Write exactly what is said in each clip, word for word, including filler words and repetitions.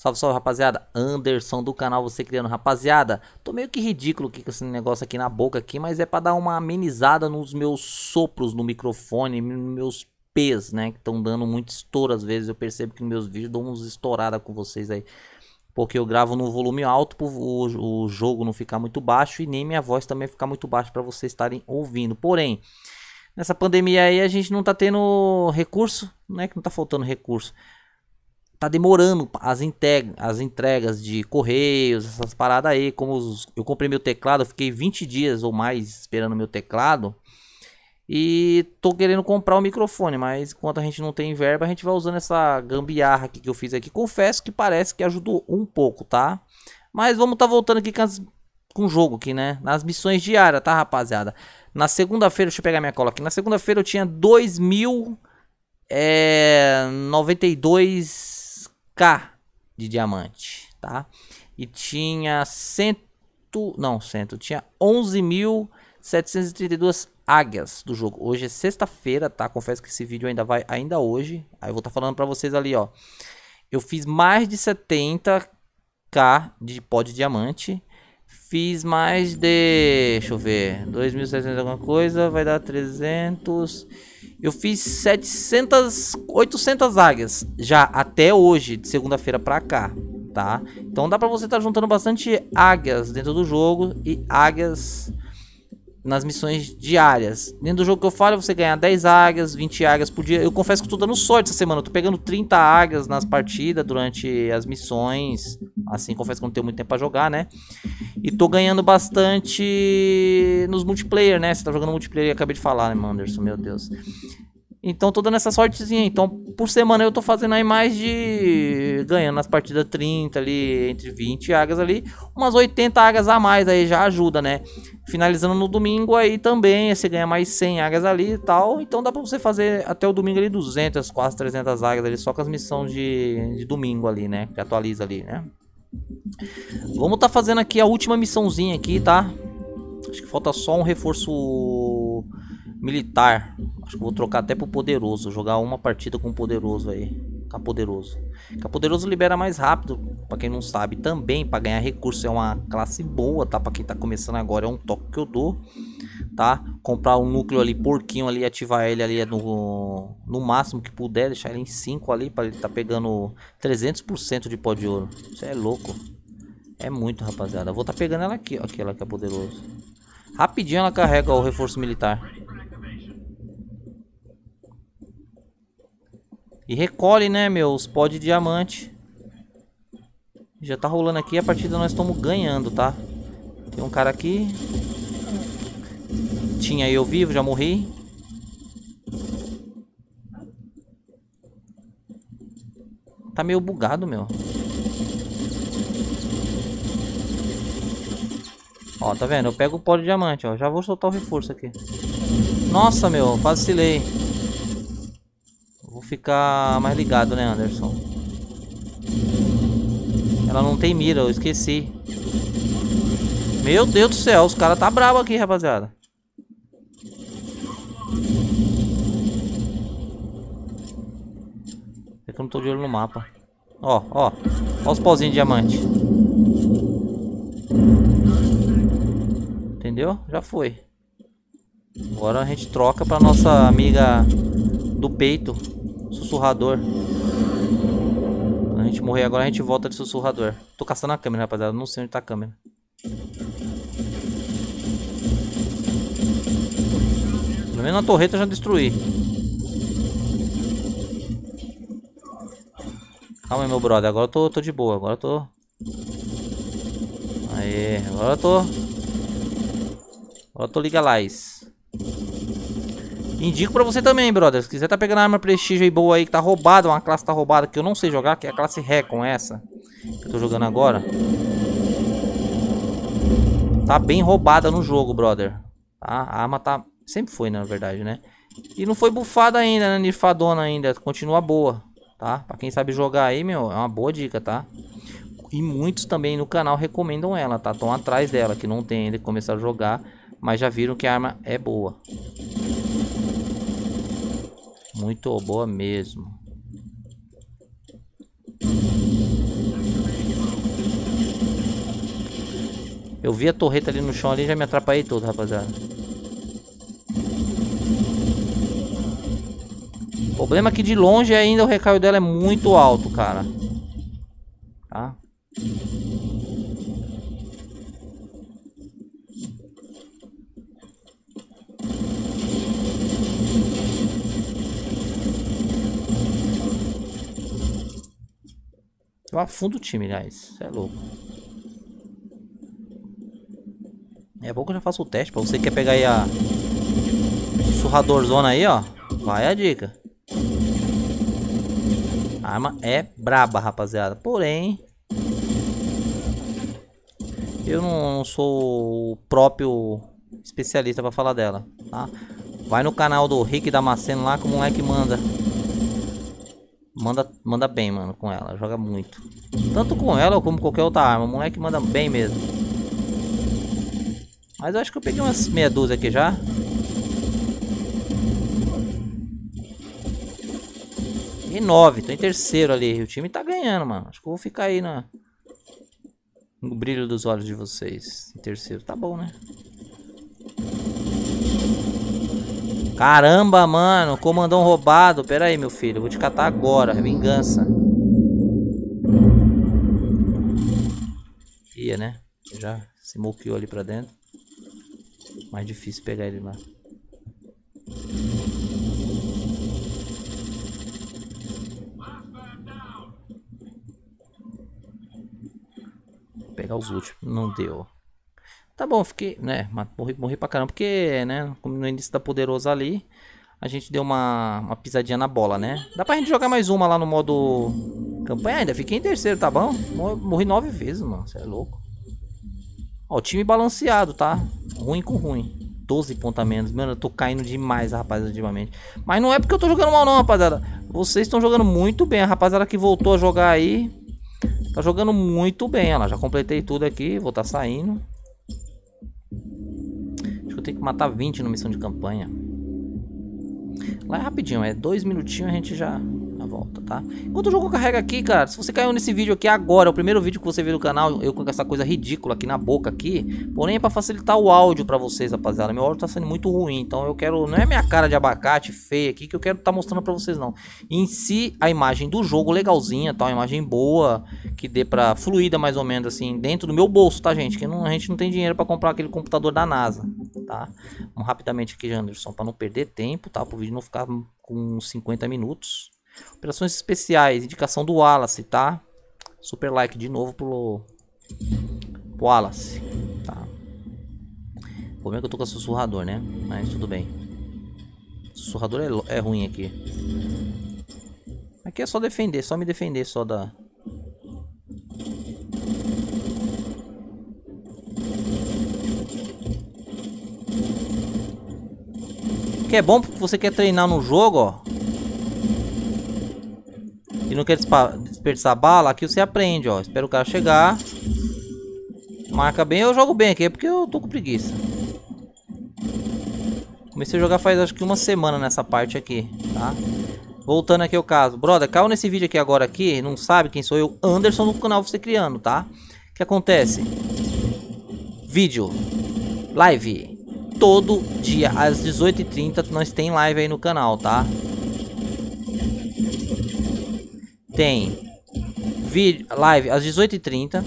Salve, salve, rapaziada. Anderson do canal Você Criando. Rapaziada, tô meio que ridículo com esse negócio aqui na boca aqui, mas é pra dar uma amenizada nos meus sopros no microfone, nos meus pés, né? Que estão dando muito estouro às vezes. Eu percebo que nos meus vídeos dou uns estouradas com vocês aí, porque eu gravo no volume alto pro o, o jogo não ficar muito baixo e nem minha voz também ficar muito baixa para vocês estarem ouvindo. Porém, nessa pandemia aí a gente não tá tendo recurso, não é que não tá faltando recurso. Tá demorando as, integra, as entregas de correios, essas paradas aí. Como os, eu comprei meu teclado, eu fiquei vinte dias ou mais esperando meu teclado. E tô querendo comprar o microfone, mas enquanto a gente não tem verba, a gente vai usando essa gambiarra aqui que eu fiz aqui. Confesso que parece que ajudou um pouco, tá? Mas vamos tá voltando aqui com, as, com o jogo aqui, né? Nas missões diárias, tá, rapaziada? Na segunda-feira, deixa eu pegar minha cola aqui. Na segunda-feira eu tinha dois mil e noventa e dois K de diamante, tá? E tinha cem... Não, cem... Tinha onze mil setecentos e trinta e duas águias do jogo. Hoje é sexta-feira, tá? Confesso que esse vídeo ainda vai ainda hoje. Aí eu vou estar tá falando pra vocês ali, ó. Eu fiz mais de setenta K de pó de diamante. Fiz mais de... Deixa eu ver. dois mil e setecentos alguma coisa. Vai dar trezentos. Eu fiz setecentas... oitocentas águias. Já até hoje, de segunda-feira pra cá, tá? Então dá pra você estar tá juntando bastante águias dentro do jogo. E águias... nas missões diárias. Dentro do jogo que eu falo, você ganha dez águias, vinte águias por dia. Eu confesso que eu tô dando sorte essa semana. Eu tô pegando trinta águias nas partidas durante as missões. Assim, confesso que eu não tenho muito tempo pra jogar, né? E tô ganhando bastante nos multiplayer, né? Você tá jogando multiplayer, eu acabei de falar, né, Anderson? Meu Deus. Então tô dando essa sortezinha. Então, por semana eu tô fazendo aí mais de... ganhando nas partidas trinta ali, entre vinte águias ali. Umas oitenta águias a mais aí já ajuda, né? Finalizando no domingo aí também, você ganha mais cem águias ali e tal. Então dá pra você fazer até o domingo ali duzentas, quase trezentas águias ali. Só com as missões de, de domingo ali, né? Que atualiza ali, né? Vamos tá fazendo aqui a última missãozinha aqui, tá? Acho que falta só um reforço... militar. Acho que vou trocar até pro poderoso. Jogar uma partida com o poderoso aí. Ficar poderoso. Ficar poderoso libera mais rápido. Pra quem não sabe também. Pra ganhar recurso é uma classe boa, tá? Pra quem tá começando agora é um toque que eu dou. Tá? Comprar um núcleo ali, porquinho ali. Ativar ele ali no, no máximo que puder. Deixar ele em cinco ali. Pra ele tá pegando trezentos por cento de pó de ouro. Isso é louco. É muito, rapaziada. Eu vou tá pegando ela aqui. Ó, aquela que é poderoso. Rapidinho ela carrega o reforço militar. E recolhe, né, meus pó de diamante. Já tá rolando aqui. A partida nós estamos ganhando, tá? Tem um cara aqui. Tinha eu vivo, já morri. Tá meio bugado, meu. Ó, tá vendo? Eu pego o pó de diamante, ó. Já vou soltar o reforço aqui. Nossa, meu. Vacilei. Vou ficar mais ligado, né, Anderson? Ela não tem mira, eu esqueci. Meu Deus do céu, os caras tá bravo aqui, rapaziada. É que eu não tô de olho no mapa. Ó, ó. Ó os pauzinhos de diamante. Entendeu? Já foi. Agora a gente troca pra nossa amiga do peito. Sussurrador. Quando a gente morrer agora, a gente volta de sussurrador. Tô caçando a câmera, rapaziada. Não sei onde tá a câmera. Pelo menos na torreta eu já destruí. Calma aí, meu brother. Agora eu tô, tô de boa. Agora eu tô... Aê. Agora eu tô... Agora eu tô legalize. Indico pra você também, brother. Se quiser tá pegando arma prestígio aí boa aí que tá roubada, uma classe tá roubada que eu não sei jogar, que é a classe Recon essa que eu tô jogando agora. Tá bem roubada no jogo, brother. Tá? A arma tá... sempre foi, né, na verdade, né? E não foi bufada ainda, né? Nifadona ainda. Continua boa, tá? Pra quem sabe jogar aí, meu, é uma boa dica, tá? E muitos também no canal recomendam ela, tá? Estão atrás dela, que não tem ainda que começar a jogar, mas já viram que a arma é boa. Muito boa mesmo. Eu vi a torreta ali no chão ali e já me atrapalhei todo, rapaziada. O problema é que de longe ainda o recaio dela é muito alto, cara. Tá? Eu afundo o time, guys. Isso é louco. É bom que eu já faço o teste. Pra você que quer pegar aí a surradorzona aí, ó, vai a dica. A arma é braba, rapaziada. Porém, eu não sou o próprio especialista pra falar dela, tá? Vai no canal do Rick Damasceno lá, que o moleque manda. Manda, manda bem, mano, com ela. Joga muito. Tanto com ela como qualquer outra arma. O moleque manda bem mesmo. Mas eu acho que eu peguei umas meia dúzia aqui já. E nove. Tô em terceiro ali. O time tá ganhando, mano. Acho que eu vou ficar aí na... no brilho dos olhos de vocês. Em terceiro. Tá bom, né? Caramba, mano, comandão roubado. Pera aí, meu filho, eu vou te catar agora. Vingança. Ia, né? Já se moqueou ali pra dentro. Mais difícil pegar ele lá. Vou pegar os últimos. Não deu. Tá bom, fiquei, né, morri, morri pra caramba, porque, né, como no início da Poderosa ali, a gente deu uma, uma pisadinha na bola, né. Dá pra gente jogar mais uma lá no modo campanha, ainda fiquei em terceiro, tá bom? Morri nove vezes, mano, você é louco. Ó, o time balanceado, tá? Ruim com ruim, doze pontos a menos, mano, eu tô caindo demais, rapaziada, ultimamente. Mas não é porque eu tô jogando mal não, rapaziada, vocês estão jogando muito bem, a rapaziada que voltou a jogar aí, tá jogando muito bem, olha lá, já completei tudo aqui, vou tá saindo. Eu tenho que matar vinte na missão de campanha. Lá é rapidinho, é dois minutinhos a gente já na volta, tá? Enquanto o jogo carrega aqui, cara, se você caiu nesse vídeo aqui agora, é o primeiro vídeo que você vê do canal, eu com essa coisa ridícula aqui na boca aqui, porém é pra facilitar o áudio pra vocês, rapaziada. Meu áudio tá sendo muito ruim, então eu quero... não é minha cara de abacate feia aqui que eu quero tá mostrando pra vocês, não. Em si, a imagem do jogo legalzinha, tá? Uma imagem boa, que dê pra fluida mais ou menos, assim, dentro do meu bolso, tá, gente? Que não, a gente não tem dinheiro pra comprar aquele computador da NASA. Tá? Vamos rapidamente aqui, Anderson, para não perder tempo, tá? Para o vídeo não ficar com cinquenta minutos. Operações especiais, indicação do Wallace, tá? Super like de novo pro, pro Wallace, tá? O problema é que eu tô com sussurrador, né? Mas tudo bem. Sussurrador é, é ruim aqui. Aqui é só defender, só me defender, só da... que é bom porque você quer treinar no jogo, ó, e não quer desperdiçar bala, aqui você aprende, ó. Espera o cara chegar, marca bem, eu jogo bem aqui, porque eu tô com preguiça. Comecei a jogar faz acho que uma semana nessa parte aqui, tá? Voltando aqui ao caso, brother, caiu nesse vídeo aqui agora aqui, não sabe quem sou eu, Anderson do canal Você Criando, tá? O que acontece? Vídeo, live... todo dia, às dezoito e trinta, nós tem live aí no canal, tá? Tem vídeo, live às dezoito e trinta.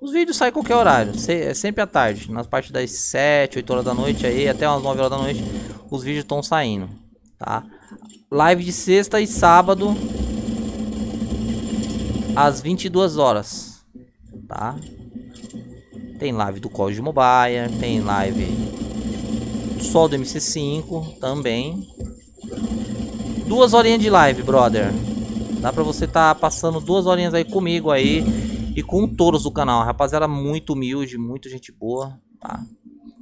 Os vídeos saem qualquer horário, é sempre à tarde. Nas partes das sete, oito horas da noite aí, até umas nove horas da noite, os vídeos estão saindo, tá? Live de sexta e sábado, às vinte e duas horas, tá? Tem live do Call of Duty Mobile, tem live do Sol do M C cinco também. Duas horinhas de live, brother. Dá pra você tá passando duas horinhas aí comigo aí e com todos do canal. Rapaziada, muito humilde, muito gente boa, tá?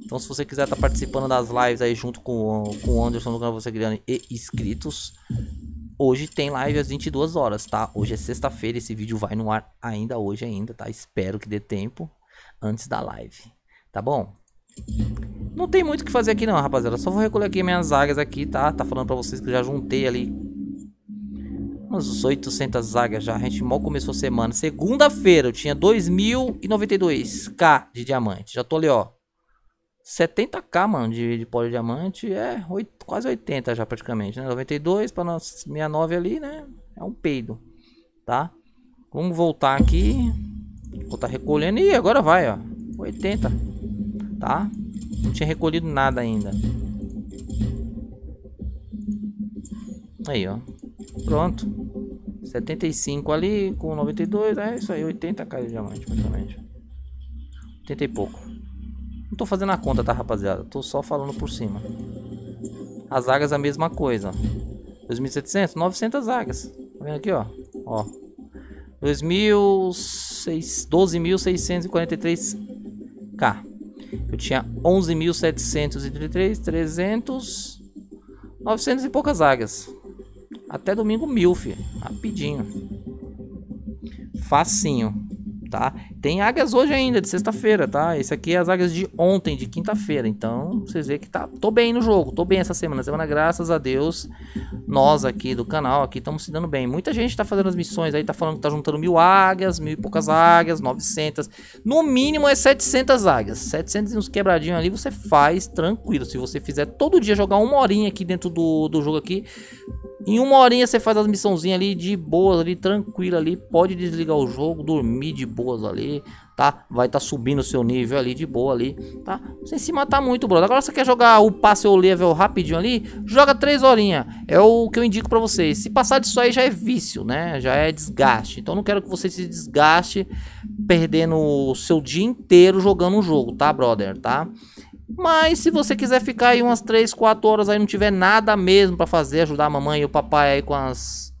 Então se você quiser tá participando das lives aí junto com, com o Anderson do canal Você Criando e inscritos... hoje tem live às vinte e duas horas, tá? Hoje é sexta-feira, esse vídeo vai no ar ainda hoje ainda, tá? Espero que dê tempo. Antes da live, tá bom? Não tem muito o que fazer aqui não, rapaziada. Só vou recolher aqui minhas águias aqui, tá? Tá falando pra vocês que eu já juntei ali umas oitocentas águias já. A gente mal começou a semana. Segunda-feira eu tinha dois mil e noventa e dois K de diamante. Já tô ali, ó. setenta K, mano, de, de pó de diamante. É, oito, quase oitenta já praticamente, né? noventa e dois pra nós, sessenta e nove ali, né? É um peido, tá? Vamos voltar aqui. Vou tá recolhendo. E agora vai, ó. oitenta, tá? Não tinha recolhido nada ainda. Aí, ó. Pronto. setenta e cinco ali com noventa e dois. É isso aí, oitenta K de diamante, praticamente. oitenta e pouco. Não tô fazendo a conta, tá, rapaziada? Tô só falando por cima. As águias, a mesma coisa. dois mil e setecentos, novecentas águias. Tá vendo aqui, ó? Ó. doze mil seiscentos e quarenta e três K. Eu tinha onze mil setecentos e trinta e três, trezentos, novecentas e poucas águias. Até domingo mil, filho. Rapidinho. Facinho, tá? Tem águias hoje ainda, de sexta-feira, tá? Esse aqui é as águias de ontem, de quinta-feira. Então, vocês veem que tá... Tô bem no jogo, tô bem essa semana. Semana, graças a Deus, nós aqui do canal, aqui estamos se dando bem. Muita gente tá fazendo as missões aí, tá falando que tá juntando mil águias, mil e poucas águias, novecentas. No mínimo é setecentas águias. setecentos e uns quebradinhos ali, você faz tranquilo. Se você fizer todo dia, jogar uma horinha aqui dentro do, do jogo aqui... Em uma horinha você faz as missãozinhas ali de boas, ali, tranquila ali, pode desligar o jogo, dormir de boas ali, tá? Vai tá subindo o seu nível ali de boa ali, tá? Sem se matar muito, brother. Agora você quer jogar o passe ou level rapidinho ali, joga três horinhas. É o que eu indico pra vocês. Se passar disso aí já é vício, né? Já é desgaste. Então não quero que você se desgaste perdendo o seu dia inteiro jogando um jogo, tá, brother? Tá? Mas se você quiser ficar aí umas três, quatro horas aí, não tiver nada mesmo pra fazer, ajudar a mamãe e o papai aí com as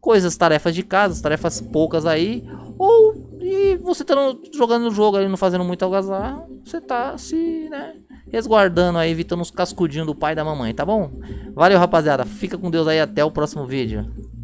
coisas, tarefas de casa, as tarefas poucas aí, ou e você tá jogando o jogo aí, não fazendo muito algazarra, você tá se, né, resguardando aí, evitando os cascudinhos do pai e da mamãe, tá bom? Valeu, rapaziada, fica com Deus aí, até o próximo vídeo.